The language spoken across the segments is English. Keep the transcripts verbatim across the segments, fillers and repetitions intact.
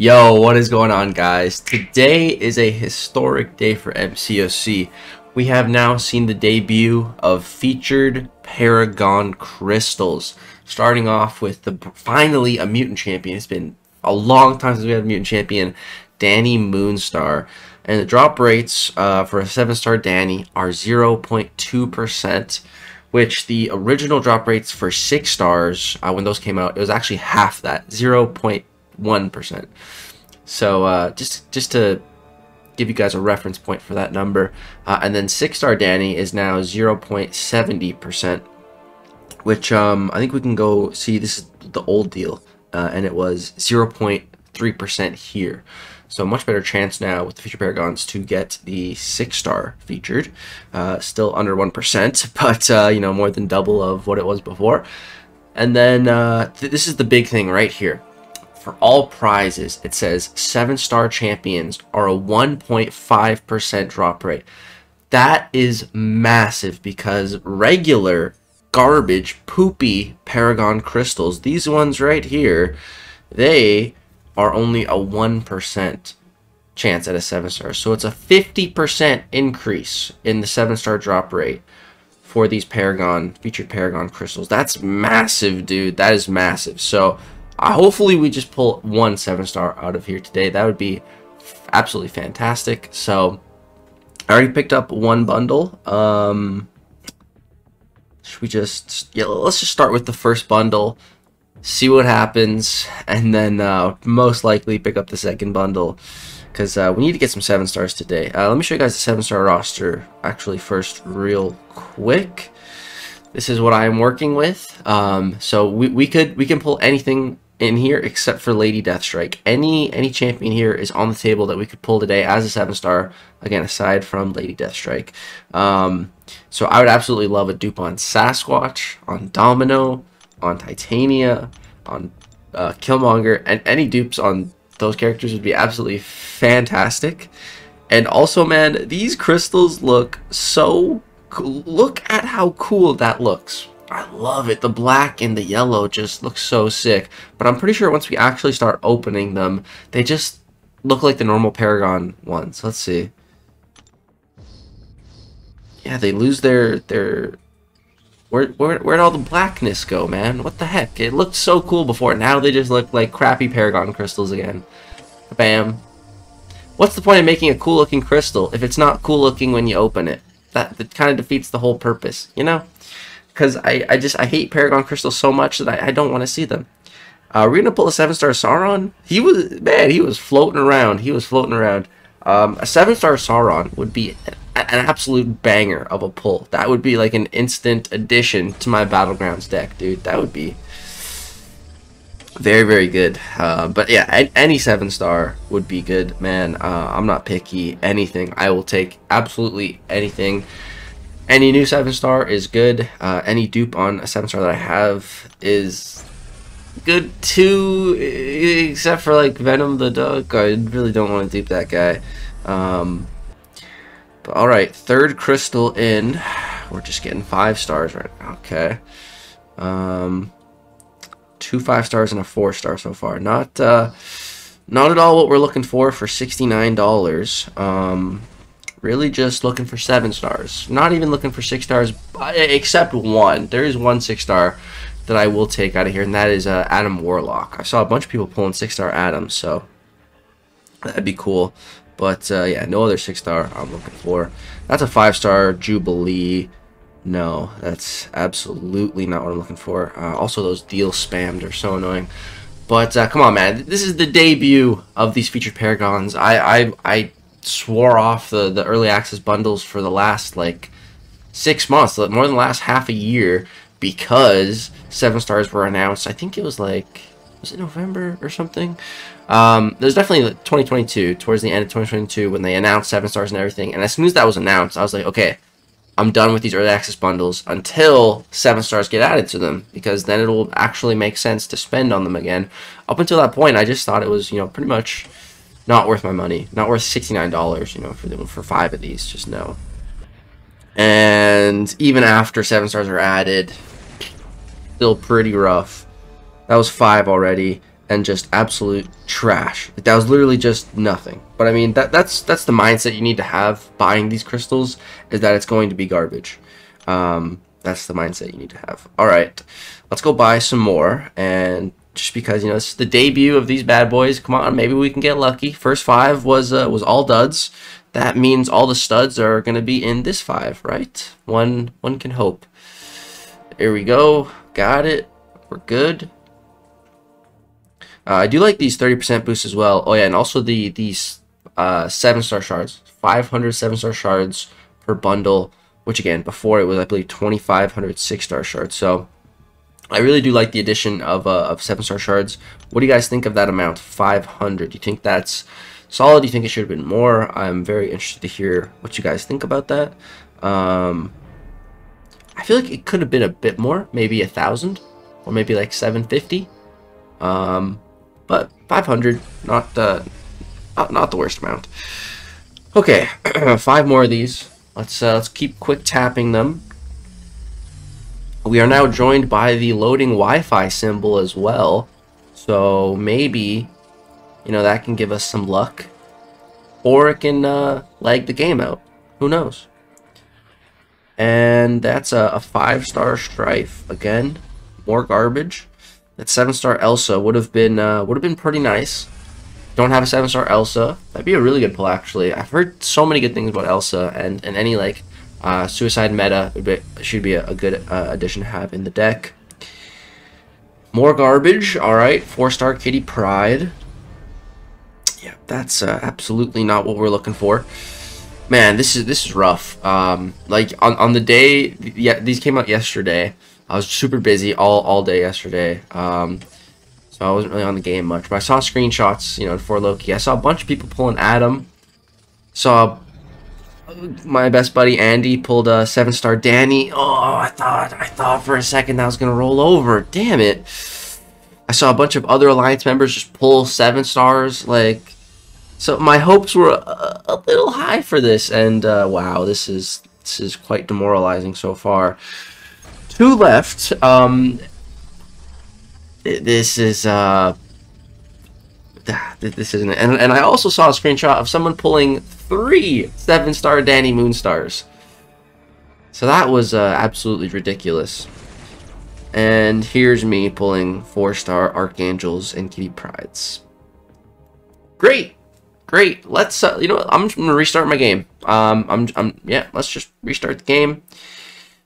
Yo, what is going on, guys? Today is a historic day for M C O C. We have now seen the debut of featured Paragon crystals, starting off with the finally a mutant champion. It's been a long time since we had a mutant champion, Dani Moonstar, and the drop rates uh, for a seven star Dani are zero point two percent, which the original drop rates for six stars uh, when those came out, it was actually half that, zero point one percent. So uh just just to give you guys a reference point for that number, uh, and then six star Dani is now zero point seven zero percent, which um I think we can go see. This is the old deal, uh, and it was zero point three percent here, so much better chance now with the feature Paragons to get the six star featured. Uh still under one percent, but uh you know, more than double of what it was before. And then uh th this is the big thing right here. For all prizes, it says seven star champions are a one point five percent drop rate. That is massive, because regular garbage, poopy Paragon crystals, these ones right here, they are only a one percent chance at a seven star. So it's a fifty percent increase in the seven star drop rate for these Paragon, featured Paragon crystals. That's massive, dude. That is massive. So Uh, hopefully we just pull one seven star out of here today. That would be absolutely fantastic. So I already picked up one bundle. Um, should we just... Yeah, let's just start with the first bundle, see what happens, and then uh, most likely pick up the second bundle, because uh, we need to get some seven stars today. Uh, let me show you guys the seven star roster actually first real quick. This is what I'm working with. Um, so we, we, could, we can pull anything in here except for Lady Deathstrike. Any any champion here is on the table that we could pull today as a seven star, again, aside from Lady Deathstrike. Um, so I would absolutely love a dupe on Sasquatch, on Domino, on Titania, on uh, Killmonger, and any dupes on those characters would be absolutely fantastic. And also, man, these crystals look so cool. Look at how cool that looks. I love it. The black and the yellow just look so sick. But I'm pretty sure once we actually start opening them, they just look like the normal Paragon ones. Let's see. Yeah, they lose their their where where where'd all the blackness go, man? What the heck? It looked so cool before. Now they just look like crappy Paragon crystals again. Bam. What's the point of making a cool looking crystal if it's not cool looking when you open it? That, that kind of defeats the whole purpose, you know? Because I, I just, I hate Paragon crystals so much that I, I don't want to see them. Uh, we're going to pull a seven star Sauron. He was, man, he was floating around. He was floating around. Um, a seven star Sauron would be an, an absolute banger of a pull. That would be like an instant addition to my Battlegrounds deck, dude. That would be very, very good. Uh, but yeah, any seven star would be good, man. Uh, I'm not picky. Anything. I will take absolutely anything. Any new seven star is good. Uh, any dupe on a seven star that I have is good too, except for like Venom the Duck. I really don't want to dupe that guy. Um, but alright, third crystal in. We're just getting five stars right now. Okay. Um... Two five stars and a four star so far. Not, uh, not at all what we're looking for for sixty-nine dollars. Um, really just looking for seven stars. Not even looking for six stars, except one. There is one six star that I will take out of here, and that is uh, Adam Warlock. I saw a bunch of people pulling six star Adam, so that'd be cool. But uh, yeah, no other six star I'm looking for. That's a five star Jubilee. No, that's absolutely not what I'm looking for. Uh, also, those deals spammed are so annoying. But uh, come on, man. This is the debut of these featured Paragons. I I, I swore off the, the early access bundles for the last, like, six months. More than the last half a year, because seven stars were announced. I think it was, like, was it November or something? Um, there's definitely like twenty twenty-two, towards the end of twenty twenty-two, when they announced seven stars and everything. And as soon as that was announced, I was like, okay, I'm done with these early access bundles until seven stars get added to them, because then it'll actually make sense to spend on them again. Up until that point, I just thought it was, you know, pretty much not worth my money. Not worth sixty-nine dollars, you know, for the, for five of these, just no. And even after seven stars are added, still pretty rough. That was five already. and just absolute trash. That was literally just nothing. But I mean, that that's that's the mindset you need to have buying these crystals, is that it's going to be garbage. Um, that's the mindset you need to have. All right, let's go buy some more. And just because, you know, this is the debut of these bad boys, come on, maybe we can get lucky. First five was uh, was all duds. That means all the studs are going to be in this five, right? One one can hope. Here we go. Got it. We're good. Uh, I do like these thirty percent boosts as well. Oh yeah, and also the these uh, seven star shards. five hundred seven star shards per bundle, which again, before it was, I believe, twenty-five hundred six star shards. So I really do like the addition of, uh, of seven star shards. What do you guys think of that amount, five hundred? Do you think that's solid? Do you think it should have been more? I'm very interested to hear what you guys think about that. Um, I feel like it could have been a bit more, maybe one thousand, or maybe like seven fifty. Um... But five hundred, not, uh, not not the worst amount. Okay, five more of these. Let's uh, let's keep quick tapping them. We are now joined by the loading Wi-Fi symbol as well, so maybe, you know, that can give us some luck, or it can uh, lag the game out. Who knows? And that's a, a five star Strife again. More garbage. That seven star Elsa would have been uh, would have been pretty nice. Don't have a seven star Elsa. That'd be a really good pull, actually. I've heard so many good things about Elsa, and, and any like uh, suicide meta would be, should be a, a good uh, addition to have in the deck. More garbage. All right, four star Kitty Pride. Yeah, that's uh, absolutely not what we're looking for. Man, this is this is rough. Um, like on on the day, yeah, these came out yesterday. I was super busy all, all day yesterday, um, so I wasn't really on the game much. But I saw screenshots, you know, for Loki. I saw a bunch of people pulling Adam. Saw my best buddy Andy pulled a seven star Dani. Oh, I thought I thought for a second that I was gonna roll over. Damn it! I saw a bunch of other Alliance members just pull seven stars. Like, so my hopes were a, a little high for this, and uh, wow, this is this is quite demoralizing so far. Two left. Um, th this is uh, th this isn't it. And and I also saw a screenshot of someone pulling three seven star Dani Moonstars. So that was uh, absolutely ridiculous. And here's me pulling four star Archangels and Kitty Prides. Great, great. Let's uh, you know what? I'm just gonna restart my game. Um, I'm I'm yeah. Let's just restart the game.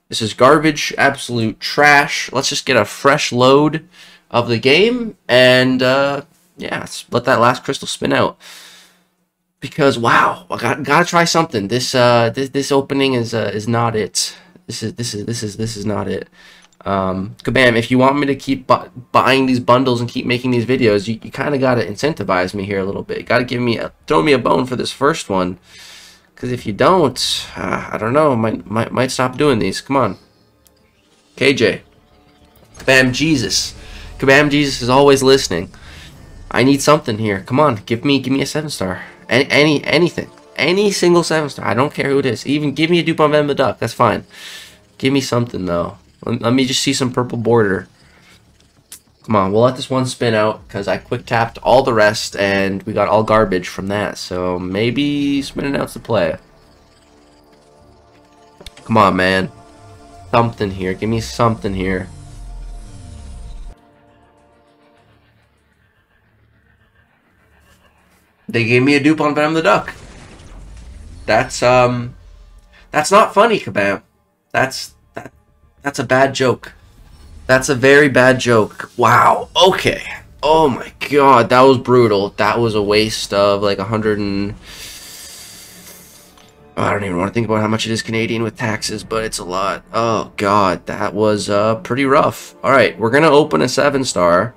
This is garbage, absolute trash. Let's just get a fresh load of the game, and uh, yeah, let's let that last crystal spin out. Because wow, I got gotta try something. This uh, this this opening is uh, is not it. This is this is this is this is not it. Um, kabam! If you want me to keep bu buying these bundles and keep making these videos, you, you kind of gotta incentivize me here a little bit. Gotta give me a, throw me a bone for this first one. Because if you don't, uh, I don't know, might, might might stop doing these. Come on. K J. Kabam Jesus. Kabam Jesus is always listening. I need something here. Come on, give me give me a seven star. Any, any anything. Any single seven star. I don't care who it is. Even give me a dupe on Venom the Duck. That's fine. Give me something, though. Let, let me just see some purple border. Come on, we'll let this one spin out, because I quick-tapped all the rest, and we got all garbage from that, so maybe spinning out's the play. Come on, man. Something here. Give me something here. They gave me a dupe on Venom the Duck. That's, um... That's not funny, Kabam. That's... That, that's a bad joke. That's a very bad joke. Wow. Okay. Oh my god, that was brutal. That was a waste of like a hundred and... Oh, I don't even want to think about how much it is Canadian with taxes, but it's a lot. Oh god, that was uh, pretty rough. Alright, we're going to open a seven star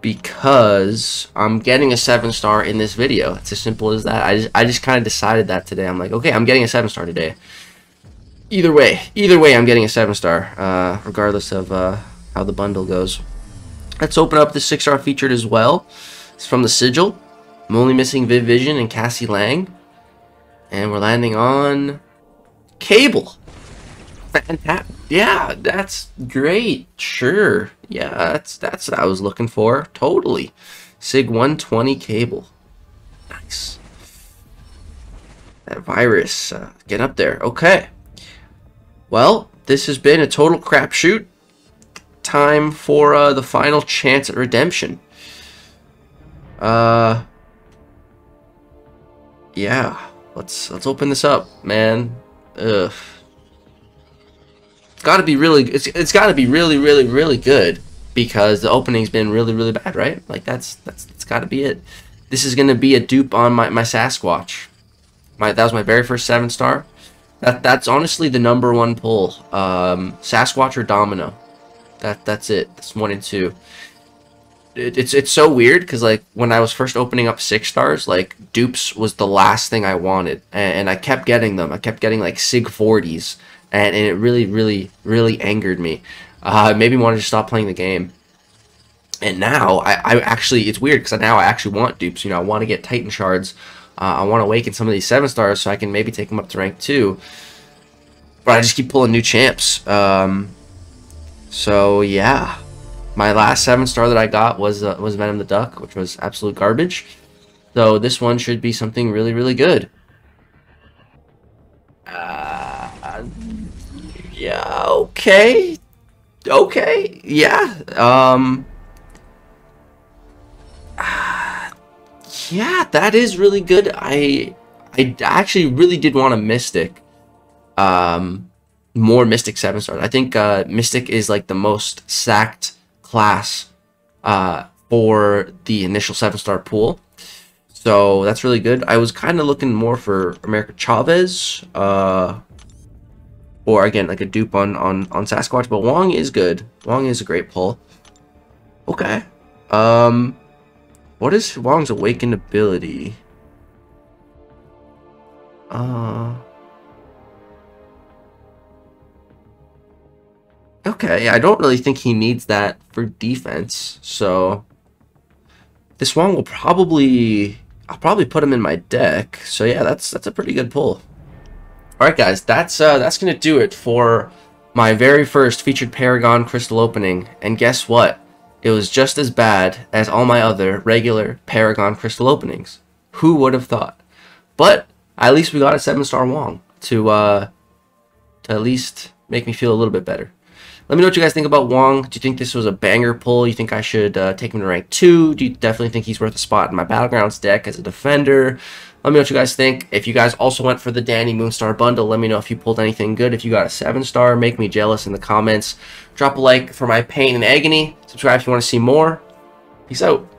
because I'm getting a seven star in this video. It's as simple as that. I just, I just kind of decided that today. I'm like, okay, I'm getting a seven star today. Either way, either way, I'm getting a seven star, uh, regardless of uh, how the bundle goes. Let's open up the six star featured as well. It's from the Sigil. I'm only missing Viv Vision and Cassie Lang. And we're landing on Cable. fantastic. Yeah, that's great. Sure. Yeah, that's that's what I was looking for. Totally. Sig one twenty Cable. Nice. That virus. Uh, get up there. Okay. Well, this has been a total crapshoot. Time for uh, the final chance at redemption. Uh. Yeah. Let's let's open this up, man. Ugh. It's gotta be really. It's it's gotta be really, really, really good because the opening's been really, really bad, right? Like that's that's that's gotta be it. This is gonna be a dupe on my my Sasquatch. My that was my very first seven star. That that's honestly the number one pull. Um, Sasquatch or Domino. That that's it. That's one and two. It, it's it's so weird because like when I was first opening up six stars, like dupes was the last thing I wanted, and, and I kept getting them. I kept getting like Sig forties. And, and it really, really, really angered me. Uh, it made me want to just stop playing the game. And now, I, I actually, it's weird, because now I actually want dupes. You know, I want to get Titan Shards. Uh, I want to awaken some of these seven stars so I can maybe take them up to rank two. But I just keep pulling new champs. Um, so, yeah. My last seven star that I got was, uh, was Venom the Duck, which was absolute garbage. So, this one should be something really, really good. Uh... Yeah, okay. Okay, yeah. Um, uh, yeah, that is really good. I I actually really did want a Mystic. Um, more Mystic seven stars. I think uh, Mystic is like the most sacked class uh, for the initial seven star pool. So that's really good. I was kind of looking more for America Chavez. Uh... Or again, like a dupe on, on, on Sasquatch, but Wong is good. Wong is a great pull. Okay. Um, what is Wong's awakened ability? Uh. Okay, I don't really think he needs that for defense. So this Wong will probably, I'll probably put him in my deck. So yeah, that's that's a pretty good pull. Alright guys, that's uh, that's going to do it for my very first featured Paragon crystal opening, and guess what? It was just as bad as all my other regular Paragon crystal openings. Who would have thought? But at least we got a seven star Wong to, uh, to at least make me feel a little bit better. Let me know what you guys think about Wong. Do you think this was a banger pull? You think I should uh, take him to rank two? Do you definitely think he's worth a spot in my Battlegrounds deck as a defender? Let me know what you guys think. If you guys also went for the Dani Moonstar bundle, let me know if you pulled anything good. If you got a seven star, make me jealous in the comments. Drop a like for my pain and agony. Subscribe if you want to see more. Peace out.